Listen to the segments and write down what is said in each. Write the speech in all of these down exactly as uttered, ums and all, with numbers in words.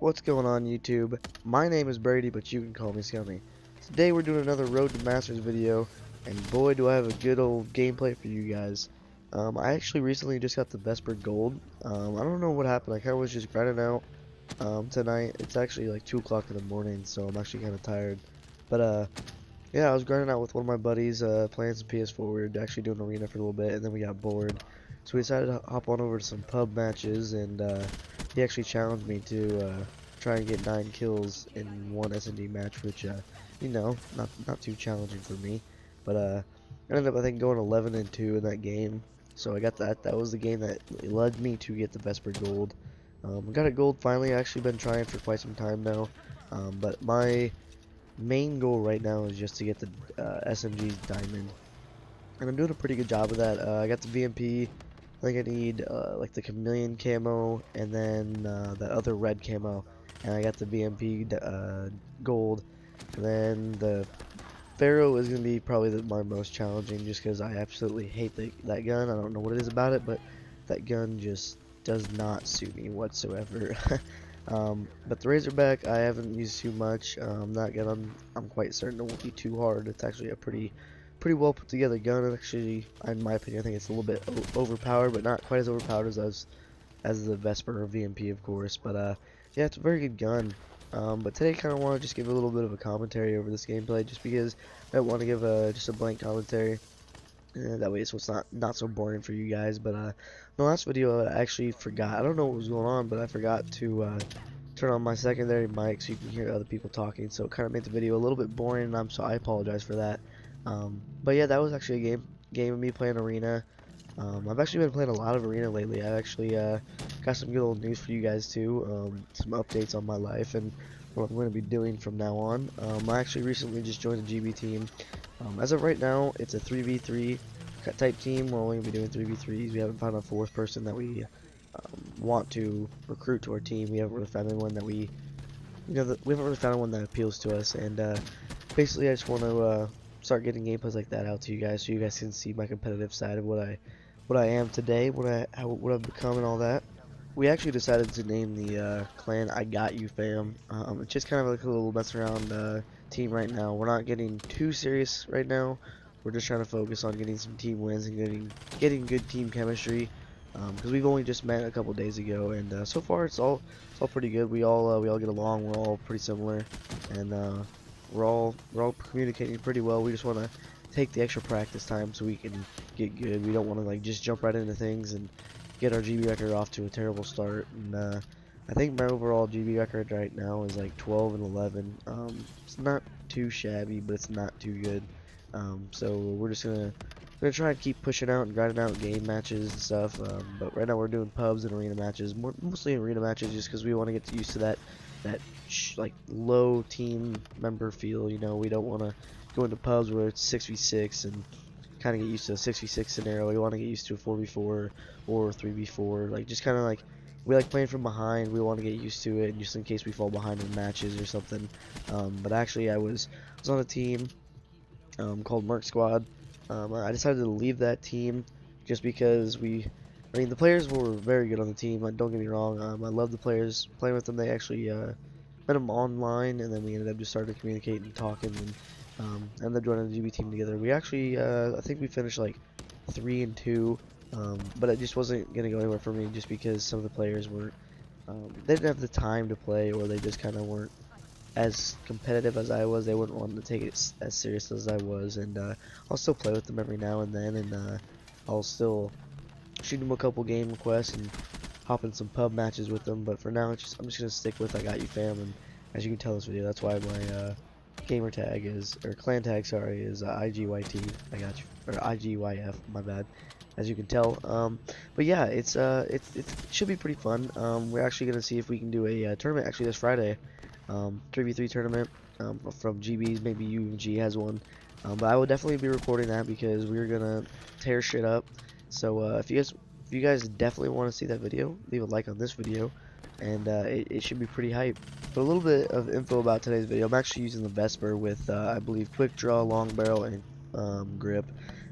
What's going on, YouTube? My name is Brady, but you can call me Scummy. Today we're doing another Road to Masters video, and boy do I have a good old gameplay for you guys. Um, I actually recently just got the Vesper Gold. Um, I don't know what happened. I kind of was just grinding out um, tonight. It's actually like two o'clock in the morning, so I'm actually kind of tired. But uh, yeah, I was grinding out with one of my buddies, uh, playing some P S four. We were actually doing Arena for a little bit, and then we got bored. So we decided to hop on over to some pub matches, and uh, he actually challenged me to uh, try and get nine kills in one S and D match, which, uh, you know, not not too challenging for me. But uh, I ended up, I think, going eleven and two in that game. So I got that. That was the game that led me to get the Vesper Gold. Um, I got a gold finally. I've actually been trying for quite some time now. Um, but my main goal right now is just to get the uh, S M G's Diamond. And I'm doing a pretty good job of that. Uh, I got the V M P. I think I need uh, like the Chameleon camo and then uh, that other red camo, and I got the V M P uh, gold, and then the Pharaoh is going to be probably the, my most challenging, just because I absolutely hate the, that gun. I don't know what it is about it, but that gun just does not suit me whatsoever. um, but the Razorback I haven't used too much. um, that gun I'm, I'm quite certain it won't be too hard. It's actually a pretty pretty well put together gun. Actually, in my opinion, I think it's a little bit overpowered, but not quite as overpowered as as, as the Vesper or V M P, of course. But uh, yeah, it's a very good gun. Um, but today, I kind of want to just give a little bit of a commentary over this gameplay, just because I don't want to give a just a blank commentary. Uh, that way, so it's not not so boring for you guys. But uh, in the last video, I actually forgot. I don't know what was going on, but I forgot to uh, turn on my secondary mic so you can hear other people talking. So it kind of made the video a little bit boring, and I'm so I apologize for that. Um, but yeah, that was actually a game game of me playing Arena. Um, I've actually been playing a lot of Arena lately. I've actually uh, got some good old news for you guys too, um, some updates on my life and what I'm going to be doing from now on. Um, I actually recently just joined the G B team. Um, as of right now, it's a three v three type team. We're only going to be doing three v threes. We haven't found a fourth person that we um, want to recruit to our team. We haven't really found anyone that we, you know, the, we haven't really found one that appeals to us. And uh, basically, I just want to. Uh, start getting gameplays like that out to you guys, so you guys can see my competitive side of what I what I am today, what I how, what I've become and all that. We actually decided to name the uh, clan I Got You Fam. Um, it's just kind of like a little mess around uh, team right now. We're not getting too serious right now. We're just trying to focus on getting some team wins and getting getting good team chemistry, because um, we've only just met a couple days ago, and uh, so far it's all it's all pretty good. We all uh, we all get along. We're all pretty similar, and uh, We're all, we're all communicating pretty well. We just want to take the extra practice time so we can get good. We don't want to like just jump right into things and get our G B record off to a terrible start. And uh, I think my overall G B record right now is like twelve and eleven. Um, it's not too shabby, but it's not too good. Um, so we're just gonna gonna try and keep pushing out and grinding out game matches and stuff. Um, but right now we're doing pubs and arena matches, more, mostly arena matches, just because we want to get used to that. that sh like low team member feel, you know. We don't want to go into pubs where it's six v six and kind of get used to a six v six scenario. We want to get used to a four v four or three v four, like just kind of like we like playing from behind. We want to get used to it just in case we fall behind in matches or something. Um, but actually I was, was on a team um, called Merc Squad. um, I decided to leave that team just because we I mean, the players were very good on the team, don't get me wrong. um, I love the players, playing with them. They actually uh, met them online, and then we ended up just starting to communicate and talking, and um, ended up joining the G B team together. We actually, uh, I think we finished like three and two, um, but it just wasn't going to go anywhere for me, just because some of the players weren't, um, they didn't have the time to play, or they just kind of weren't as competitive as I was. They wouldn't want to take it as serious as I was, and uh, I'll still play with them every now and then, and uh, I'll still shoot them a couple game requests and hop in some pub matches with them, but for now it's just, I'm just gonna stick with I Got You Fam. And as you can tell, this video, that's why my uh, gamer tag is, or clan tag, sorry, is uh, I G Y T. I got you, or I G Y F. My bad. As you can tell, um, but yeah, it's uh, it's it should be pretty fun. Um, we're actually gonna see if we can do a uh, tournament actually this Friday, um, three v three tournament um, from G B's. Maybe U M G has one, um, but I will definitely be recording that because we're gonna tear shit up. So uh, if you guys, if you guys definitely want to see that video, leave a like on this video, and uh, it, it should be pretty hype. But a little bit of info about today's video. I'm actually using the Vesper with, uh, I believe, quick draw, long barrel, and um, grip.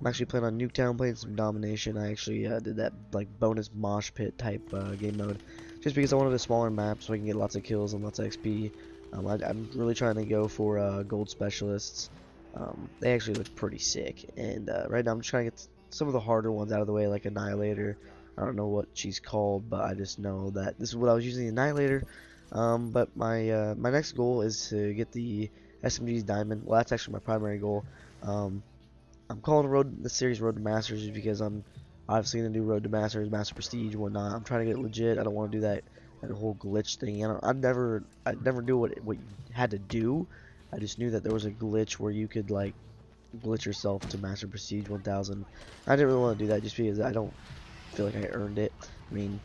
I'm actually playing on Nuketown, playing some Domination. I actually uh, did that like bonus mosh pit type uh, game mode just because I wanted a smaller map so I can get lots of kills and lots of X P. Um, I, I'm really trying to go for uh, gold specialists. Um, they actually look pretty sick, and uh, right now I'm just trying to get some of the harder ones out of the way, like Annihilator. I don't know what she's called, but I just know that this is what I was using the Annihilator. Um, but my uh, my next goal is to get the S M G's diamond. Well, that's actually my primary goal. Um, I'm calling the road the series Road to Masters just because I'm obviously gonna do Road to Masters, Master Prestige, whatnot. I'm trying to get legit. I don't want to do that that whole glitch thing. I don't, I never I never knew what what you had to do. I just knew that there was a glitch where you could like glitch yourself to Master Prestige one thousand. I didn't really want to do that just because I don't feel like I earned it. I mean,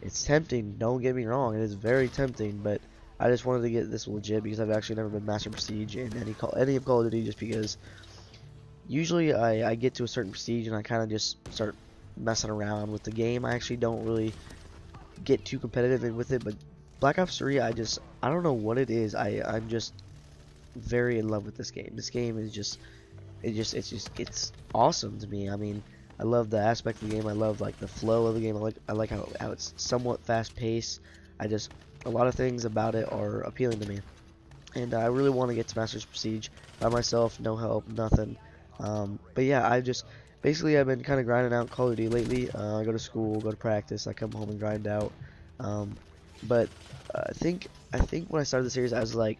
it's tempting. Don't get me wrong. It is very tempting, but I just wanted to get this legit because I've actually never been Master Prestige in any call any of Call of Duty just because usually I, I get to a certain prestige and I kind of just start messing around with the game. I actually don't really get too competitive with it, but Black Ops three, I just, I don't know what it is. I, I'm just very in love with this game. This game is just, it just, it's just, it's awesome to me. I mean, I love the aspect of the game. I love like the flow of the game. I like, I like how, how it's somewhat fast paced. I just, a lot of things about it are appealing to me, and I really want to get to Master's Prestige by myself, no help, nothing. Um, but yeah, I just basically I've been kind of grinding out Call of Duty lately. Uh, I go to school, go to practice, I come home and grind out. Um, but uh, I think I think when I started the series, I was like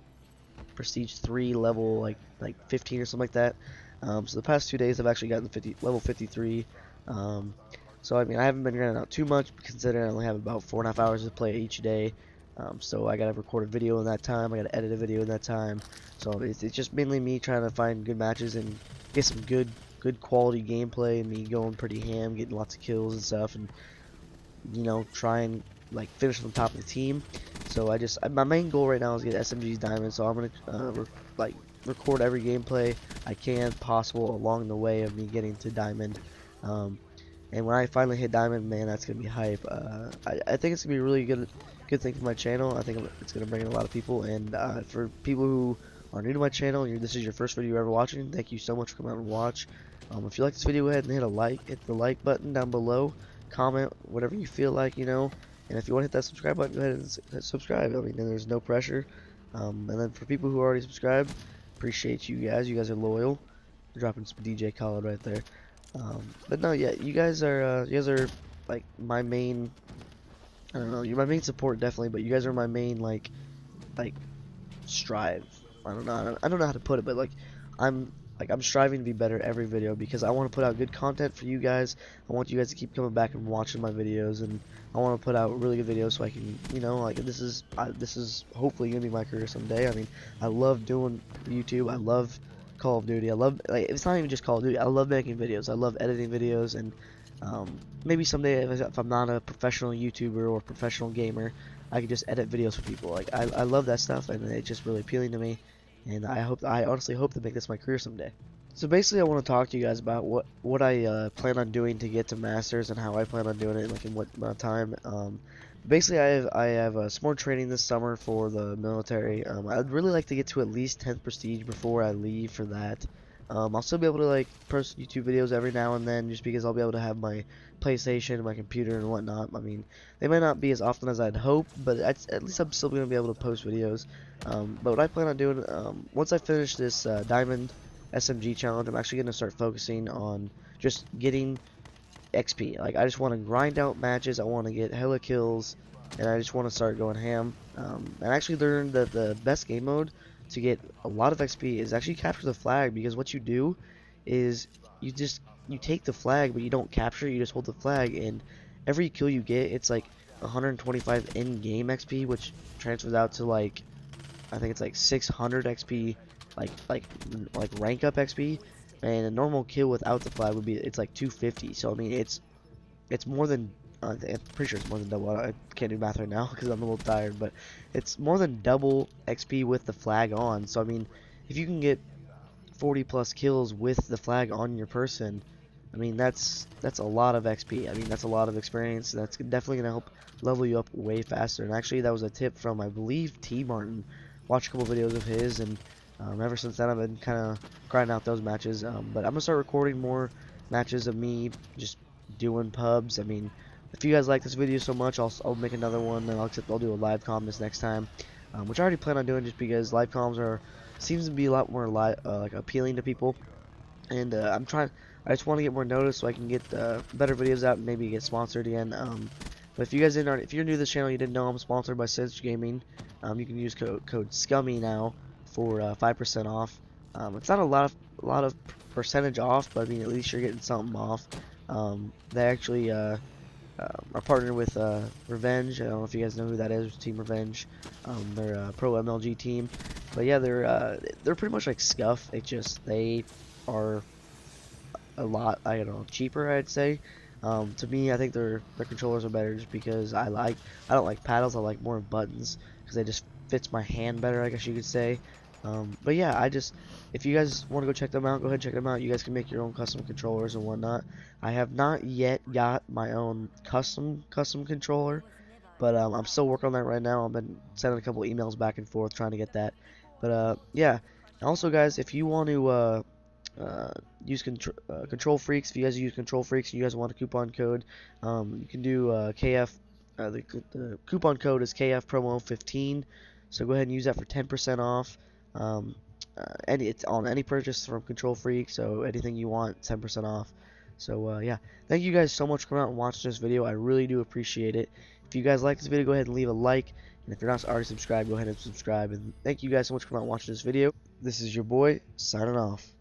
Prestige three level like like fifteen or something like that. Um, so the past two days I've actually gotten fifty level fifty-three. Um, so I mean I haven't been grinding out too much considering I only have about four and a half hours to play each day. Um, so I gotta record a video in that time. I gotta edit a video in that time. So it's, it's just mainly me trying to find good matches and get some good, good quality gameplay, and me going pretty ham, getting lots of kills and stuff, and you know, try and like finish on top of the team. So I just, I, my main goal right now is get S M G's diamond. So I'm gonna uh, re like record every gameplay I can possible along the way of me getting to diamond. Um, And when I finally hit diamond, man, that's gonna be hype. Uh, I, I think it's gonna be a really good, good thing for my channel. I think it's gonna bring in a lot of people. And uh, for people who are new to my channel, and this is your first video you're ever watching, thank you so much for coming out and watch. Um, if you like this video, go ahead and hit a like, hit the like button down below, comment whatever you feel like, you know. And if you want to hit that subscribe button, go ahead and hit subscribe. I mean, there's no pressure. Um, and then for people who already subscribed, appreciate you guys. You guys are loyal. I'm dropping some D J Khaled right there. Um, but no, yeah, you guys are, uh, you guys are, like, my main, I don't know, you're my main support, definitely, but you guys are my main, like, like, strive, I don't know, I don't, I don't know how to put it, but, like, I'm, like, I'm striving to be better every video, because I want to put out good content for you guys. I want you guys to keep coming back and watching my videos, and I want to put out really good videos so I can, you know, like, this is, I, this is hopefully going to be my career someday. I mean, I love doing YouTube, I love Call of Duty. I love, like, it's not even just Call of Duty. I love making videos. I love editing videos, and um, maybe someday if, if I'm not a professional YouTuber or professional gamer, I could just edit videos for people. Like, I, I love that stuff, and it's just really appealing to me, and I hope, I honestly hope to make this my career someday. So basically I want to talk to you guys about what, what I uh, plan on doing to get to Masters and how I plan on doing it, like in what amount of time. Um, basically I have, I have uh, some more training this summer for the military. Um, I'd really like to get to at least tenth prestige before I leave for that. Um, I'll still be able to like post YouTube videos every now and then just because I'll be able to have my PlayStation, my computer and whatnot. I mean, they might not be as often as I'd hope, but at least I'm still going to be able to post videos. Um, but what I plan on doing, um, once I finish this uh, Diamond S M G challenge, I'm actually going to start focusing on just getting X P. Like, I just want to grind out matches, I want to get hella kills, and I just want to start going ham. Um, and I actually learned that the best game mode to get a lot of X P is actually capture the flag, because what you do is you just, you take the flag, but you don't capture, you just hold the flag, and every kill you get, it's like one hundred twenty-five in-game X P, which transfers out to like, I think it's like six hundred X P, like like like rank up X P, and a normal kill without the flag would be, it's like two fifty. So I mean, it's it's more than uh, I'm pretty sure it's more than double. I can't do math right now because I'm a little tired, but it's more than double X P with the flag on. So I mean, if you can get forty plus kills with the flag on your person, I mean that's that's a lot of X P. I mean, that's a lot of experience. That's definitely gonna help level you up way faster. And actually, that was a tip from, I believe, T Martin. Watched a couple videos of his, and Um, ever since then, I've been kind of grinding out those matches. Um, but I'm gonna start recording more matches of me just doing pubs. I mean, if you guys like this video so much, I'll, I'll make another one. And I'll accept I'll do a live comm this next time, um, which I already plan on doing just because live comms are seems to be a lot more li uh, like appealing to people. And uh, I'm trying. I just want to get more notice so I can get uh, better videos out and maybe get sponsored again. Um, but if you guys didn't, if you're new to this channel, you didn't know I'm sponsored by Cinch Gaming. Um, you can use code code SCUMMY now for uh, five percent off. Um, it's not a lot of a lot of percentage off, but I mean at least you're getting something off. Um, they actually uh, uh, are partnered with uh, Revenge. I don't know if you guys know who that is. Team Revenge. Um, they're a pro M L G team. But yeah, they're uh, they're pretty much like Scuff. It just they are a lot I don't know cheaper. I'd say. Um, to me, I think their their controllers are better just because I like I don't like paddles. I like more buttons because they just fits my hand better. I guess you could say. Um, but yeah, I just, if you guys want to go check them out, go ahead and check them out. You guys can make your own custom controllers and whatnot. I have not yet got my own custom custom controller, but um, I'm still working on that right now. I've been sending a couple emails back and forth trying to get that. But uh, yeah, and also guys, if you want to uh, uh, use contr uh, Kontrol Freeks, if you guys use Kontrol Freeks, you guys want a coupon code, um, you can do uh, K F. Uh, the, the coupon code is K F promo fifteen. So go ahead and use that for ten percent off. Um, uh, and it's on any purchase from Kontrol Freek, so anything you want, ten percent off. So uh, yeah, thank you guys so much for coming out and watching this video. I really do appreciate it. If you guys like this video, go ahead and leave a like, and if you're not already subscribed, go ahead and subscribe. And thank you guys so much for coming out and watching this video. This is your boy signing off.